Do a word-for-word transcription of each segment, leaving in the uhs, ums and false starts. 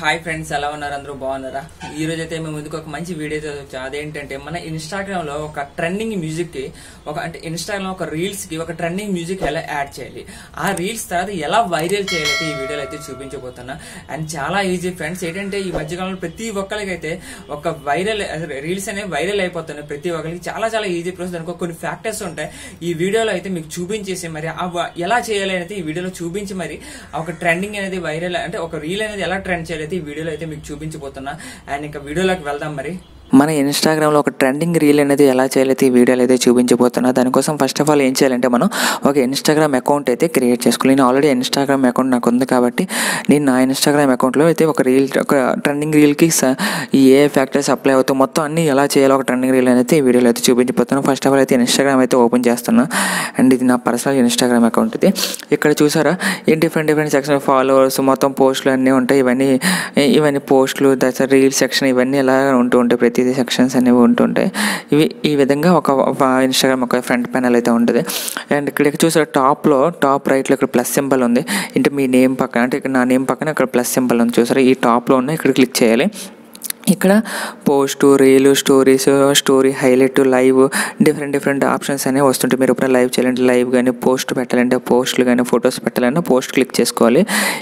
Hi friends एला उन्नारु बागुन्नारा ई रोज अयिते मेमु मुंदुकु okay मंची video चेद्दाम अदेंटंटे मन इंस्टाग्राम लो ओक ट्रेंडिंग म्यूजिक की ओक अंटे इंस्टाग्राम लो ओक रील्स की ओक ट्रेंडिंग म्यूजिक एला याड चेयाली आ रील्स तर्वात एला वायरल चेयालते ई वीडियोलो अयिते चूपिंचबोतुन्ना अंड चाला ఈజీ फ्रेंड्स एंटे ఈ మధ్య కాలంలో ప్రతి ఒక్కరికి అయితే ఒక వైరల్ రీల్స్ అనే వైరల్ అయిపోతున్నారు ప్రతి ఒక్కరికి చాలా చాలా ఈజీ ప్రాసెస్ అనుకో కొన్ని ఫ్యాక్టర్స్ ఉంటాయి ఈ వీడియోలో అయితే మీకు చూపించేసి మరి ఎలా చేయాలి అనేది ఈ వీడియోలో చూపించి మరి ఒక ట్రెండింగ్ అనేది వైరల్ అంటే ఒక రీల్ అనేది ఎలా ట్రెండ్ చేయాలి అనేది ఈ వీడియోలో అయితే మీకు చూపించబోతున్నా అండ్ ఇంకా వీడియోలోకి వెళ్దాం మరి మన ఇన్‌స్టాగ్రామ్ లో ఒక ట్రెండింగ్ రీల్ అనేది ఎలా చేయాలైతే ఈ వీడియోలో అయితే చూపించబోతున్నా దాని కోసం ఫస్ట్ ఆఫ్ ఆల్ ఏం చేయాలంటే మనం ఒక ఇన్‌స్టాగ్రామ్ అకౌంట్ అయితే క్రియేట్ చేసుకోవాలి నేను ఆల్రెడీ ఇన్‌స్టాగ్రామ్ అకౌంట్ నాకు ఉంది కాబట్టి నేను నా ఇన్‌స్టాగ్రామ్ అకౌంట్ లో అయితే ఒక రీల్ ఒక ట్రెండింగ్ రీల్ కి ఈ ఏ ఫ్యాక్టర్స్ అప్లై అవుతూ మొత్తం అన్ని ఎలా చేయాలో ఒక ట్రెండింగ్ రీల్ అనేది ఈ వీడియోలో అయితే చూపించబోతున్నా ఫస్ట్ ఆఫ్ ఆల్ అయితే ఇన్‌స్టాగ్రామ్ అయితే ఓపెన్ చేస్తున్నా అండ్ ఇది నా పర్సనల్ ఇన్‌స్టాగ్రామ్ అకౌంట్ ఇది ఇక్కడ చూసారా ఈ డిఫరెంట్ డిఫరెంట్ సెక్షన్ ఫాలోవర్స్ మొత్తం పోస్టులు అన్నీ ఉంటాయి ఇవన్నీ ఇవన్నీ పోస్టులు దట్స్ రీల్ సెక్షన్ ఇవన్నీ ఎలా ఉంటూ ఉంటాయి ప్రతి ఇది సెక్షన్స్ అనేవి ఉంటుంటాయి ఇవి ఈ విధంగా ఒక ఇన్స్టాగ్రామ్ ఒక ఫ్రంట్ ప్యానల్ అయితే ఉంటుంది అండ్ ఇక్కడ చూసారా టాప్లో టాప్ రైట్లో ఇక్కడ ప్లస్ సింబల్ ఉంది అంటే మీ నేమ్ పక్కన అంటే ఇక్కడ నా నేమ్ పక్కన ఇక్కడ ప్లస్ సింబల్ ఉంది చూసారా ఈ టాప్లో ఉన్న ఇక్కడ క్లిక్ చేయాలి ఇక్కడ post reel stories story highlight live different different options అనేవి వస్తుంటాయి మీరు ఇప్పుడు లైవ్ చేయాలంటే లైవ్ కానీ పోస్ట్ పెట్టాలంటే పోస్టులు కానీ ఫొటోస్ పెట్టాలన్నా పోస్ట్ క్లిక్ చేసుకోవాలి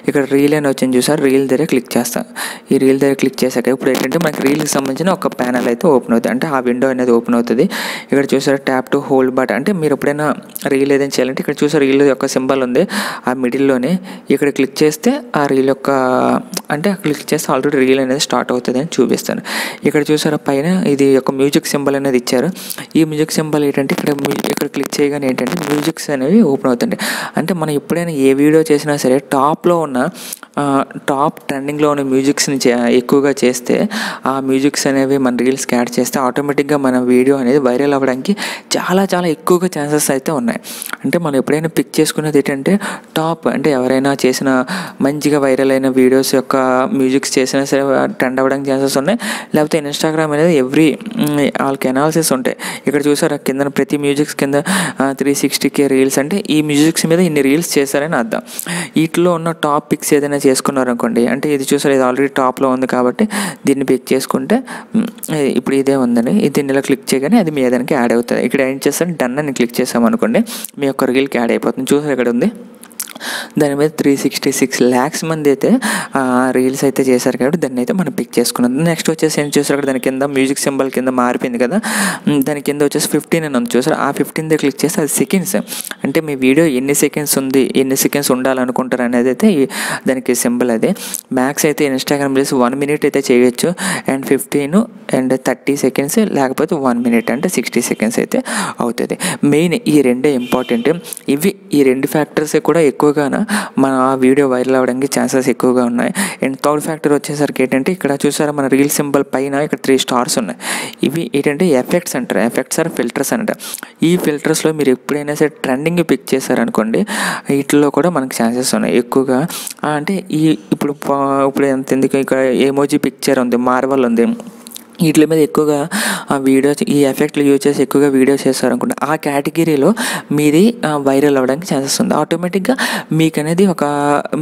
ఇక్కడ రీల్ అని వచ్చింది చూసారు రీల్ దగ్గర క్లిక్ చేస్తాను ఈ రీల్ దగ్గర క్లిక్ చేశాక ఇప్పుడు ఏంటంటే మనకి రీల్కి సంబంధించిన ఒక ప్యానల్ అయితే ఓపెన్ అవుతుంది అంటే ఆ విండో అనేది ఓపెన్ అవుతుంది ఇక్కడ చూసారు ట్యాప్ టు హోల్డ్ బట్ అంటే మీరు ఎప్పుడైనా రీల్ ఏదైనా చేయాలంటే ఇక్కడ చూసారు రీల్ యొక్క సింబల్ ఉంది ఆ మిడిల్లోనే ఇక్కడ క్లిక్ చేస్తే ఆ రీల్ యొక్క అంటే క్లిక్ చేస్తే ఆల్రెడీ రీల్ అనేది స్టార్ట్ అవుతుంది అని చూపిస్తుంది ఇక్కడ చూసారా పైన ఇది ఒక మ్యూజిక్ సింబల్ అనేది ఇచ్చారు ఈ మ్యూజిక్ సింబల్ ఏంటంటే ఇక్కడ ఇక్కడ క్లిక్ చేయగానే ఏంటంటే మ్యూజిక్స్ అనేవి ఓపెన్ అవుతుంటాయి అంటే మనం ఎప్పుడైనా ఏ వీడియో చేసినా సరే టాప్లో ఉన్న టాప్ ట్రెండింగ్లో ఉన్న మ్యూజిక్స్ని ఎక్కువగా చేస్తే ఆ మ్యూజిక్స్ అనేవి మన రీల్స్కి యాడ్ చేస్తే ఆటోమేటిక్గా మన వీడియో అనేది వైరల్ అవ్వడానికి చాలా చాలా ఎక్కువగా ఛాన్సెస్ అయితే ఉన్నాయి అంటే మనం ఎప్పుడైనా పిక్ చేసుకున్నది ఏంటంటే టాప్ అంటే ఎవరైనా చేసిన మంచిగా వైరల్ అయిన వీడియోస్ యొక్క మ్యూజిక్స్ చేసినా సరే ట్రెండ్ అవ్వడానికి ఛాన్సెస్ ఉన్నాయి లేకపోతే ఇన్స్టాగ్రామ్ అనేది ఎవ్రీ వాళ్ళకి అనాలిసిస్ ఉంటాయి ఇక్కడ చూసారా కింద ప్రతి మ్యూజిక్స్ కింద త్రీ సిక్స్టీకే రీల్స్ అంటే ఈ మ్యూజిక్స్ మీద ఇన్ని రీల్స్ చేశారని అర్థం వీటిలో ఉన్న టాప్ పిక్స్ ఏదైనా చేసుకున్నారనుకోండి అంటే ఇది చూసారు ఇది ఆల్రెడీ టాప్లో ఉంది కాబట్టి దీన్ని పిక్ చేసుకుంటే ఇప్పుడు ఇదే ఉందని దీన్ని ఇలా క్లిక్ చేయగానే అది మీ ఏదైనా యాడ్ అవుతుంది ఇక్కడ ఏం చేస్తాను డన్ అని క్లిక్ చేసామనుకోండి మీ యొక్క రీల్కి యాడ్ అయిపోతుంది చూసారు ఇక్కడ ఉంది దాని మీద త్రీ సిక్స్టీ సిక్స్ ల్యాక్స్ మంది అయితే రీల్స్ అయితే చేశారు కాబట్టి దాన్ని అయితే మనం పిక్ చేసుకున్నాం నెక్స్ట్ వచ్చేసి ఏం చూసారు అక్కడ దాని కింద మ్యూజిక్ సింబల్ కింద మారిపోయింది కదా దాని కింద వచ్చేసి ఫిఫ్టీన్ అని ఉంది చూసారు ఆ ఫిఫ్టీన్ దగ్గర క్లిక్ చేస్తే అది సెకండ్స్ అంటే మీ వీడియో ఎన్ని సెకండ్స్ ఉంది ఎన్ని సెకండ్స్ ఉండాలనుకుంటారు అనేది అయితే దానికి సింబల్ అది మ్యాక్స్ అయితే ఇన్స్టాగ్రామ్ రీల్స్ వన్ మినిట్ అయితే చేయొచ్చు and fifteen and thirty seconds లేకపోతే వన్ మినిట్ అంటే సిక్స్టీ సెకండ్స్ అయితే అవుతుంది మెయిన్ ఈ రెండే ఇంపార్టెంట్ ఇవి ఈ రెండు ఫ్యాక్టర్సే కూడా ఎక్కువ ఎక్కువగా మన ఆ వీడియో వైరల్ అవ్వడానికి ఛాన్సెస్ ఎక్కువగా ఉన్నాయి అండ్ థర్డ్ ఫ్యాక్టర్ వచ్చేసరికి ఏంటంటే ఇక్కడ చూసారా మన రీల్ సింబల్ పైన ఇక్కడ త్రీ స్టార్స్ ఉన్నాయి ఇవి ఏంటంటే ఎఫెక్ట్స్ అంటారు ఎఫెక్ట్స్ ఆర్ ఫిల్టర్స్ అంటారు ఈ ఫిల్టర్స్లో మీరు ఎప్పుడైనా సరే ట్రెండింగ్ పిక్ చేశారనుకోండి వీటిలో కూడా మనకు ఛాన్సెస్ ఉన్నాయి ఎక్కువగా అంటే ఈ ఇప్పుడు ఇప్పుడు ఎంత ఎందుకు ఇక్కడ ఎమోజీ పిక్చర్ ఉంది మార్వల్ ఉంది వీటి మీద ఎక్కువగా ఆ వీడియో ఈ ఎఫెక్ట్లు యూజ్ చేసి ఎక్కువగా వీడియోస్ చేస్తారనుకుంటే ఆ కేటగిరీలో మీది వైరల్ అవ్వడానికి ఛాన్సెస్ ఉంది ఆటోమేటిక్గా మీకు అనేది ఒక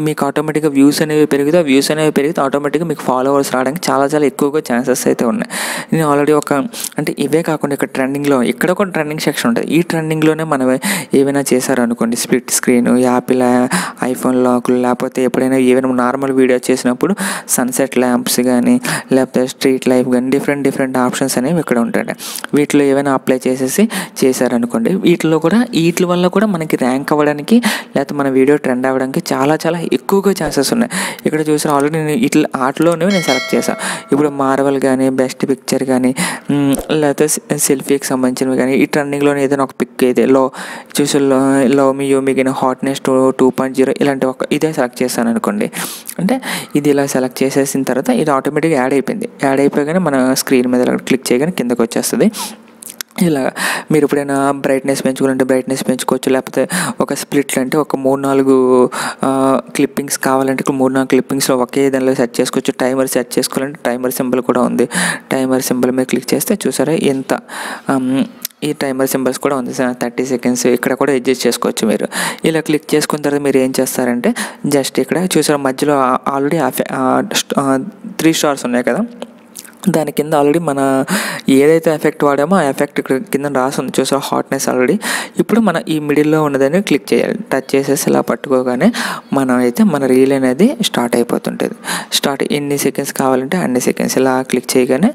మీకు ఆటోమేటిక్గా వ్యూస్ అనేవి పెరుగుతాయి ఆ వ్యూస్ అనేవి పెరిగితే ఆటోమేటిక్గా మీకు ఫాలోవర్స్ రావడానికి చాలా చాలా ఎక్కువగా ఛాన్సెస్ అయితే ఉన్నాయి నేను ఆల్రెడీ ఒక అంటే ఇవే కాకుండా ఇక్కడ ట్రెండింగ్లో ఇక్కడ ఒక ట్రెండింగ్ సెక్షన్ ఉంటుంది ఈ ట్రెండింగ్లోనే మనం ఏమైనా చేశారనుకోండి స్ప్లిట్ స్క్రీన్ యాపిల్ ఐఫోన్ లాక్లు లేకపోతే ఎప్పుడైనా ఏమైనా నార్మల్ వీడియో చేసినప్పుడు సన్సెట్ ల్యాంప్స్ కానీ లేకపోతే స్ట్రీట్ లైఫ్ కానీ డిఫరెంట్ డిఫరెంట్ ఆప్షన్స్ అనేవి ఇక్కడ ఉంటాయి వీటిలో ఏమైనా అప్లై చేసేసి చేశారనుకోండి వీటిలో కూడా వీటి వల్ల కూడా మనకి ర్యాంక్ అవ్వడానికి లేకపోతే మన వీడియో ట్రెండ్ అవ్వడానికి చాలా చాలా ఎక్కువగా ఛాన్సెస్ ఉన్నాయి ఇక్కడ చూసిన ఆల్రెడీ నేను ఇట్లా ఆటలోనే నేను సెలెక్ట్ చేశాను ఇప్పుడు మార్వల్ కానీ బెస్ట్ పిక్చర్ కానీ లేకపోతే సెల్ఫీకి సంబంధించినవి కానీ ఈ ట్రెండింగ్లోనే ఏదైనా ఒక పిక్ అయితే లో చూసి లవ్ మీ యూ మీ కానీ hotness two two point zero ఇలాంటి ఒక ఇదే సెలెక్ట్ చేశాను అనుకోండి అంటే ఇది ఇలా సెలెక్ట్ చేసేసిన తర్వాత ఇది ఆటోమేటిక్గా యాడ్ అయిపోయింది యాడ్ అయిపోగానే మన స్క్రీన్ మీద క్లిక్ చేయగానే కిందకు వచ్చేస్తుంది ఇలా మీరు ఎప్పుడైనా బ్రైట్నెస్ పెంచుకోవాలంటే బ్రైట్నెస్ పెంచుకోవచ్చు లేకపోతే ఒక స్ప్లిట్లు అంటే ఒక మూడు నాలుగు క్లిప్పింగ్స్ కావాలంటే మూడు నాలుగు క్లిప్పింగ్స్లో ఒకే దానిలో సెట్ చేసుకోవచ్చు టైమర్ సెట్ చేసుకోవాలంటే టైమర్ సింబల్ కూడా ఉంది టైమర్ సింబల్ మీద క్లిక్ చేస్తే చూసారా ఎంత टाइमर सिंबल्स कूडा उंदी थर्टी सेकंड्स इक्कड कूडा एडजस्ट चेसुकोवच्चु मीरू। इला क्लिक चेसुकुन्न तर्वात मीरू एं चेस्तारंटे जस्ट इक्कड चूसारा मध्यलो ऑलरेडी थ्री स्टार्स उन्नायि कदा दानि किंद ऑलरेडी मन एदैते एफेक्ट वाडामो आ एफेक्ट इक्कड किंद रासि उंदी चूसारा हॉटनेस ऑलरेडी। इप्पुडु मन ई मिडिल लो उन्नदानि क्लिक चेयाली, टच चेसेसि इला पट्टुकोगाने मनमैते मन रील अनेदी स्टार्ट अयिपोतुंटदी। स्टार्ट एन्नी सेकंड्स కావాలంటే అన్ని సెకండ్స్ ఇలా క్లిక్ చేయగానే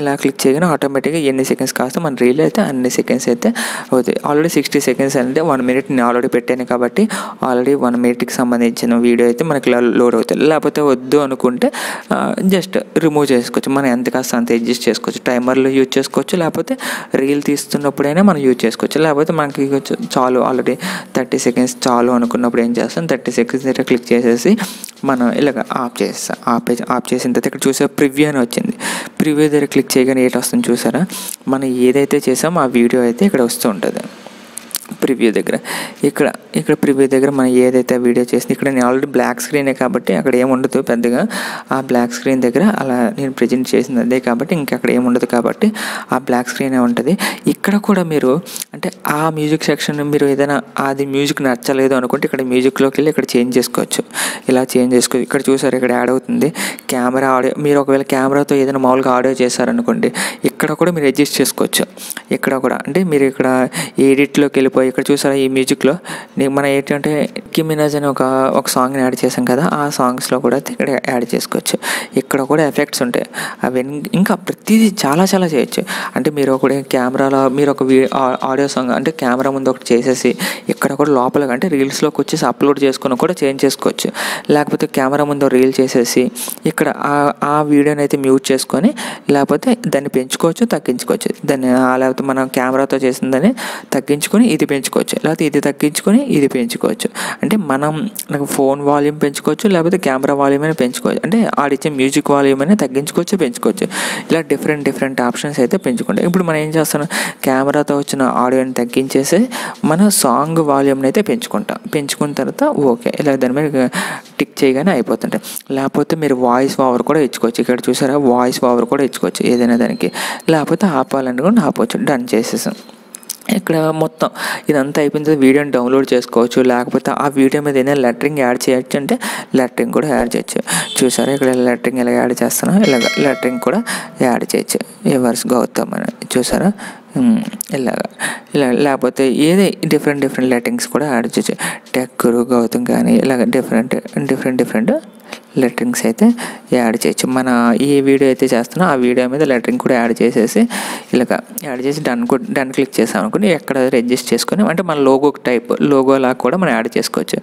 ఇలా క్లిక్ చేయగానే ఆటోమేటిక్గా ఎన్ని సెకండ్స్ కాస్త మన రీల్ అయితే అన్ని సెకండ్స్ అయితే అవుతాయి। ఆల్రెడీ సిక్స్టీ సెకండ్స్ అంటే వన్ మినిట్ నేను ఆల్రెడీ పెట్టాను కాబట్టి ఆల్రెడీ వన్ మినిట్కి సంబంధించిన వీడియో అయితే మనకి లోడ్ అవుతుంది। లేకపోతే వద్దు అనుకుంటే జస్ట్ రిమూవ్ చేసుకోవచ్చు, మనం ఎంత కాస్త అంత అడ్జస్ట్ చేసుకోవచ్చు, టైమర్లో యూజ్ చేసుకోవచ్చు, లేకపోతే రీల్ తీస్తున్నప్పుడైనా మనం యూజ్ చేసుకోవచ్చు। లేకపోతే మనకి చాలు ఆల్రెడీ థర్టీ సెకండ్స్ చాలు అనుకున్నప్పుడు ఏం చేస్తాం, థర్టీ సెకండ్స్ దగ్గర క్లిక్ చేసేసి మనం ఇలాగ ఆప్ చేస్తాం। ఆప్ ఆప్ చేసిన తర్వాత ఇక్కడ చూసారా ప్రివ్యూ అని వచ్చింది, ప్రివ్యూ దగ్గర క్లిక్ చేయగానే ఏట వస్తుంది చూసారా, మనం ఏదైతే చేసామో ఆ వీడియో అయితే ఇక్కడ వస్తూ ఉంటుంది। ప్రివ్యూ దగ్గర ఇక్కడ ఇక్కడ ప్రివ్యూ దగ్గర మనం ఏదైతే వీడియో చేసింది ఇక్కడ నేను ఆల్రెడీ బ్లాక్ స్క్రీనే కాబట్టి అక్కడ ఏముండదు పెద్దగా, ఆ బ్లాక్ స్క్రీన్ దగ్గర అలా నేను ప్రజెంట్ చేసింది అదే కాబట్టి ఇంకా అక్కడ ఏముండదు కాబట్టి ఆ బ్లాక్ స్క్రీనే ఉంటుంది। ఇక్కడ కూడా మీరు అంటే ఆ మ్యూజిక్ సెక్షన్ మీరు ఏదైనా అది మ్యూజిక్ నచ్చలేదు అనుకుంటే ఇక్కడ మ్యూజిక్లోకి వెళ్ళి ఇక్కడ చేంజ్ చేసుకోవచ్చు, ఇలా చేంజ్ చేసుకోవచ్చు। ఇక్కడ చూసారు ఇక్కడ యాడ్ అవుతుంది కెమెరా ఆడియో, మీరు ఒకవేళ కెమెరాతో ఏదైనా మామూలుగా ఆడియో చేశారనుకోండి ఇక్కడ కూడా మీరు అడ్జస్ట్ చేసుకోవచ్చు। ఇక్కడ కూడా అంటే మీరు ఇక్కడ ఎడిట్లోకి వెళ్ళిపోయి ఇక్కడ చూసారా ఈ మ్యూజిక్లో మనం ఏంటంటే కిమ్ మినాజ్ అని ఒక ఒక సాంగ్ని యాడ్ చేసాం కదా, ఆ సాంగ్స్లో కూడా ఇక్కడ యాడ్ చేసుకోవచ్చు। ఇక్కడ కూడా ఎఫెక్ట్స్ ఉంటాయి, అవి ఇంకా ప్రతిదీ చాలా చాలా చేయొచ్చు। అంటే మీరు ఒక కెమెరాలో మీరు ఒక ఆడియో సాంగ్ అంటే కెమెరా ముందు ఒకటి చేసేసి ఇక్కడ కూడా లోపల అంటే రీల్స్లోకి వచ్చేసి అప్లోడ్ చేసుకుని కూడా చేంజ్ చేసుకోవచ్చు। లేకపోతే కెమెరా ముందు రీల్ చేసేసి ఇక్కడ ఆ వీడియోని అయితే మ్యూట్ చేసుకొని లేకపోతే దాన్ని పెంచుకోవచ్చు తగ్గించుకోవచ్చు, దాన్ని లేకపోతే మనం కెమెరాతో చేసిందని తగ్గించుకొని ఇది పెంచుకోవచ్చు, లేకపోతే ఇది తగ్గించుకొని ఇది పెంచుకోవచ్చు। అంటే మనం ఫోన్ వాల్యూమ్ పెంచుకోవచ్చు, లేకపోతే కెమెరా వాల్యూమ్ అయినా పెంచుకోవచ్చు, అంటే ఆడిచ్చే మ్యూజిక్ వాల్యూమ్ అయినా తగ్గించుకోవచ్చు పెంచుకోవచ్చు, ఇలా డిఫరెంట్ డిఫరెంట్ ఆప్షన్స్ అయితే పెంచుకుంటాం। ఇప్పుడు మనం ఏం చేస్తున్నాం, కెమెరాతో వచ్చిన ఆడియోని తగ్గించేసి మన సాంగ్ వాల్యూమ్ని అయితే పెంచుకుంటాం, పెంచుకున్న తర్వాత ఓకే ఇలా దాని మీద టిక్ చేయగానే అయిపోతుంటాయి। లేకపోతే మీరు వాయిస్ ఓవర్ కూడా ఇచ్చుకోవచ్చు, ఇక్కడ చూసారా వాయిస్ ఓవర్ కూడా ఇచ్చుకోవచ్చు ఏదైనా దానికి, లేకపోతే ఆపాలంటే కూడా ఆపవచ్చు। డన్ చేసేసాం, ఇక్కడ మొత్తం ఇదంతా అయిపోయిన తర్వాత వీడియోని డౌన్లోడ్ చేసుకోవచ్చు, లేకపోతే ఆ వీడియో మీద ఏదైనా లెటరింగ్ యాడ్ చేయొచ్చు, అంటే లెటరింగ్ కూడా యాడ్ చేయొచ్చు। చూసారా ఇక్కడ లెటరింగ్ ఎలా యాడ్ చేస్తున్నాం, ఇలాగ లెటరింగ్ కూడా యాడ్ చేయొచ్చు ఎవర్స్ గౌతమ్ అని చూసారా ఇలాగా ఇలా, లేకపోతే ఏది డిఫరెంట్ డిఫరెంట్ లెటరింగ్స్ కూడా యాడ్ చేయొచ్చు, టెక్ గౌతమ్ కానీ ఇలాగ డిఫరెంట్ డిఫరెంట్ డిఫరెంట్ లెటరింగ్స్ అయితే యాడ్ చేయొచ్చు। మన ఈ వీడియో అయితే చేస్తున్నాం ఆ వీడియో మీద లెటరింగ్ కూడా యాడ్ చేసేసి ఇలాగ యాడ్ చేసి డన్ డన్ క్లిక్ చేసాం అనుకుని ఎక్కడ అడ్జస్ట్ చేసుకుని అంటే మన లోగో టైప్ లోగో లాగా కూడా మనం యాడ్ చేసుకోవచ్చు।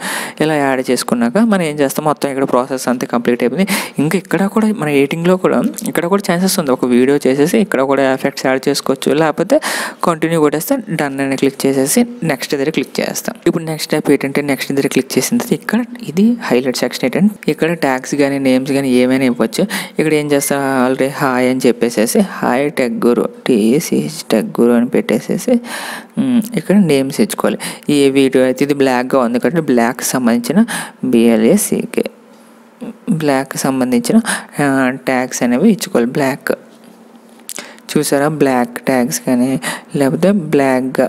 ఇలా యాడ్ చేసుకున్నాక మనం ఏం చేస్తాం, మొత్తం ఇక్కడ ప్రాసెస్ అంతా కంప్లీట్ అయిపోయింది। ఇంకా ఇక్కడ కూడా మన ఎడిటింగ్లో కూడా ఇక్కడ కూడా ఛాన్సెస్ ఉంది, ఒక వీడియో చేసేసి ఇక్కడ కూడా ఎఫెక్ట్స్ యాడ్ చేసుకోవచ్చు, లేకపోతే కంటిన్యూ కొట్టేస్తే డన్ అని క్లిక్ చేసేసి నెక్స్ట్ దగ్గర క్లిక్ చేస్తాం। ఇప్పుడు నెక్స్ట్ స్టెప్ ఏంటంటే నెక్స్ట్ దగ్గర క్లిక్ చేసిన తర్వాత ఇక్కడ ఇది హైలైట్ సెక్షన్ ఏంటంటే ఇక్కడ ట్యాగ్ ట్యాగ్స్ కానీ నేమ్స్ కానీ ఏమైనా ఇవ్వచ్చు। ఇక్కడ ఏం చేస్తా ఆల్రెడీ హాయ్ అని చెప్పేసేసి hi tech guru TCH tech guru అని పెట్టేసేసి ఇక్కడ నేమ్స్ ఇచ్చుకోవాలి। ఈ వీడియో అయితే ఇది బ్లాక్గా ఉంది కాబట్టి బ్లాక్కి సంబంధించిన బిఎల్ఏసీకే బ్లాక్కి సంబంధించిన ట్యాగ్స్ అనేవి ఇచ్చుకోవాలి। బ్లాక్ చూసారా బ్లాక్ ట్యాగ్స్ కానీ లేకపోతే బ్లాక్గా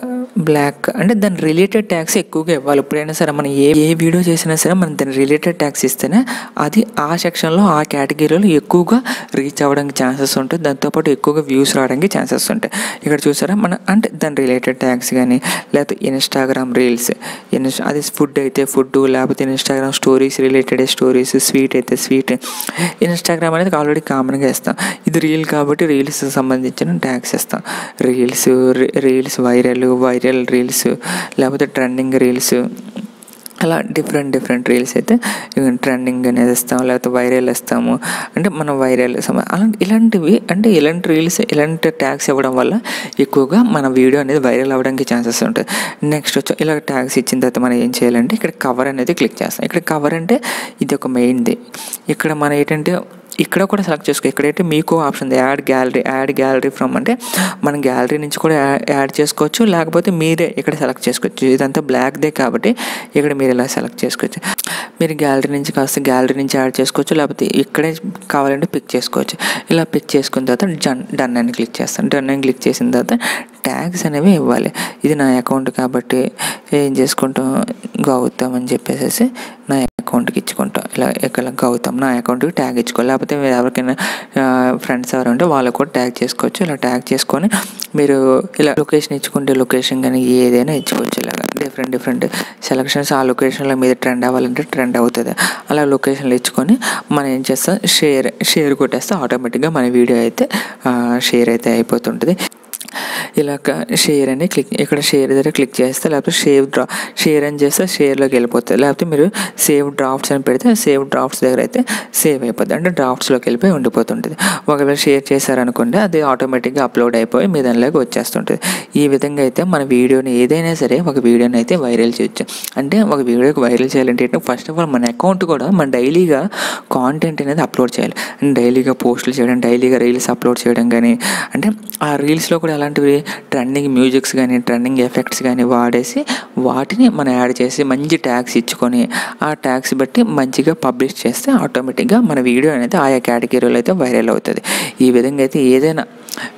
బ్లాక్ అంటే దాని రిలేటెడ్ ట్యాగ్స్ ఎక్కువగా ఇవ్వాలి। ఎప్పుడైనా సరే మనం ఏ ఏ వీడియో చేసినా సరే మనం దాని రిలేటెడ్ ట్యాగ్స్ ఇస్తేనే అది ఆ సెక్షన్లో ఆ కేటగిరీలో ఎక్కువగా రీచ్ అవ్వడానికి ఛాన్సెస్ ఉంటాయి, దాంతోపాటు ఎక్కువగా వ్యూస్ రావడానికి ఛాన్సెస్ ఉంటాయి। ఇక్కడ చూసారా మన అంటే దాని రిలేటెడ్ ట్యాగ్స్ కానీ లేకపోతే ఇన్స్టాగ్రామ్ రీల్స్ ఇన్స్టా అది ఫుడ్ అయితే ఫుడ్, లేకపోతే Instagram stories related stories, sweet అయితే స్వీట్, ఇన్స్టాగ్రామ్ అనేది ఆల్రెడీ కామన్గా ఇస్తాం, ఇది రీల్ కాబట్టి రీల్స్కి సంబంధించిన ట్యాగ్స్ ఇస్తాం। Reels reels viral viral real reels లేకపోతే ట్రెండింగ్ రీల్స్ అలా డిఫరెంట్ డిఫరెంట్ రీల్స్ అయితే ట్రెండింగ్ అనేది ఇస్తాము, లేకపోతే వైరల్ ఇస్తాము అంటే మనం వైరల్ అలాంటి ఇలాంటివి అంటే ఇలాంటి రీల్స్ ఇలాంటి ట్యాగ్స్ ఇవ్వడం వల్ల ఎక్కువగా మన వీడియో అనేది వైరల్ అవ్వడానికి ఛాన్సెస్ ఉంటుంది। నెక్స్ట్ వచ్చి ఇలా ట్యాగ్స్ ఇచ్చిన తర్వాత మనం ఏం చేయాలంటే ఇక్కడ కవర్ అనేది క్లిక్ చేస్తాం। ఇక్కడ కవర్ అంటే ఇది ఒక మెయిన్ది, ఇక్కడ మనం ఏంటంటే ఇక్కడ కూడా సెలెక్ట్ చేసుకో, ఇక్కడైతే మీకు ఆప్షన్ ఉంది add gallery add gallery from అంటే మనం గ్యాలరీ నుంచి కూడా యాడ్ చేసుకోవచ్చు, లేకపోతే మీరే ఇక్కడ సెలెక్ట్ చేసుకోవచ్చు। ఇదంతా బ్లాక్దే కాబట్టి ఇక్కడ మీరు ఇలా సెలెక్ట్ చేసుకోవచ్చు, మీరు గ్యాలరీ నుంచి కాస్త గ్యాలరీ నుంచి యాడ్ చేసుకోవచ్చు, లేకపోతే ఇక్కడే కావాలంటే పిక్ చేసుకోవచ్చు। ఇలా పిక్ చేసుకున్న తర్వాత డన్ డన్ అని క్లిక్ చేస్తాను, డన్ అని క్లిక్ చేసిన తర్వాత ట్యాగ్స్ అనేవి ఇవ్వాలి. ఇది నా అకౌంట్ కాబట్టి ఏం చేసుకుంటాం, గౌతమ్ అని చెప్పేసి నా అకౌంట్కి ఇచ్చుకుంటాం. ఇలా ఎక్కడ గౌతమ్ నా అకౌంట్కి ట్యాగ్ ఇచ్చుకోవాలి. లేకపోతే మీరు ఎవరికైనా ఫ్రెండ్స్ ఎవరు ఉంటే వాళ్ళకు కూడా ట్యాగ్ చేసుకోవచ్చు. ఇలా ట్యాగ్ చేసుకొని మీరు ఇలా లొకేషన్ ఇచ్చుకుంటే లొకేషన్ కానీ ఏదైనా ఇచ్చుకోవచ్చు. ఇలాగా డిఫరెంట్ డిఫరెంట్ సెలక్షన్స్ ఆ లొకేషన్లో మీద ట్రెండ్ అవ్వాలంటే ట్రెండ్ అవుతుంది. అలా లొకేషన్లు ఇచ్చుకొని మనం ఏం చేస్తాం, షేర్ షేర్ కొట్టేస్తే ఆటోమేటిక్గా మన వీడియో అయితే షేర్ అయితే అయిపోతుంటుంది. ఇలా షేర్ అని క్లిక్, ఇక్కడ షేర్ దగ్గర క్లిక్ చేస్తే లేకపోతే షేవ్ డ్రా షేర్ అని చేస్తే షేర్లోకి వెళ్ళిపోతుంది. లేకపోతే మీరు సేవ్ డ్రాఫ్ట్స్ అని పెడితే సేవ్ డ్రాఫ్ట్స్ దగ్గర అయితే సేవ్ అయిపోతుంది, అంటే డ్రాఫ్ట్స్లోకి వెళ్ళిపోయి ఉండిపోతుంటుంది. ఒకవేళ షేర్ చేశారనుకుంటే అది ఆటోమేటిక్గా అప్లోడ్ అయిపోయి మీ దానిలోకి వచ్చేస్తుంటుంది. ఈ విధంగా అయితే మన వీడియోని ఏదైనా సరే ఒక వీడియోని అయితే వైరల్ చేయొచ్చు. అంటే ఒక వీడియోకి వైరల్ చేయాలంటే ఫస్ట్ ఆఫ్ ఆల్ మన అకౌంట్ కూడా మన డైలీగా కాంటెంట్ అనేది అప్లోడ్ చేయాలి. డైలీగా పోస్టులు చేయడం, డైలీగా రీల్స్ అప్లోడ్ చేయడం కానీ, అంటే ఆ రీల్స్లో కూడా అలాంటివి ట్రెండింగ్ మ్యూజిక్స్ కానీ ట్రెండింగ్ ఎఫెక్ట్స్ కానీ వాడేసి వాటిని మనం యాడ్ చేసి మంచి ట్యాగ్స్ ఇచ్చుకొని ఆ ట్యాగ్స్ బట్టి మంచిగా పబ్లిష్ చేస్తే ఆటోమేటిక్గా మన వీడియో అనేది ఆయా కేటగిరీలో అయితే వైరల్ అవుతుంది. ఈ విధంగా అయితే ఏదైనా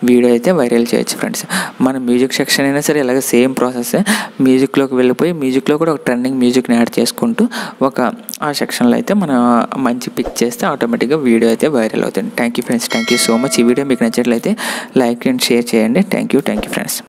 వీడియో అయితే వైరల్ చేయొచ్చు ఫ్రెండ్స్. మన మ్యూజిక్ సెక్షన్ అయినా సరే ఇలాగ సేమ్ ప్రాసెస్, మ్యూజిక్లోకి వెళ్ళిపోయి మ్యూజిక్లో కూడా ఒక ట్రెండింగ్ మ్యూజిక్ని యాడ్ చేసుకుంటూ ఒక ఆ సెక్షన్లో అయితే మనం మంచి పిక్ చేస్తే ఆటోమేటిక్గా వీడియో అయితే వైరల్ అవుతుంది. Thank you friends, thank you so much. ఈ వీడియో మీకు నచ్చినట్లయితే లైక్ అండ్ షేర్ చేయండి. Thank you thank you friends.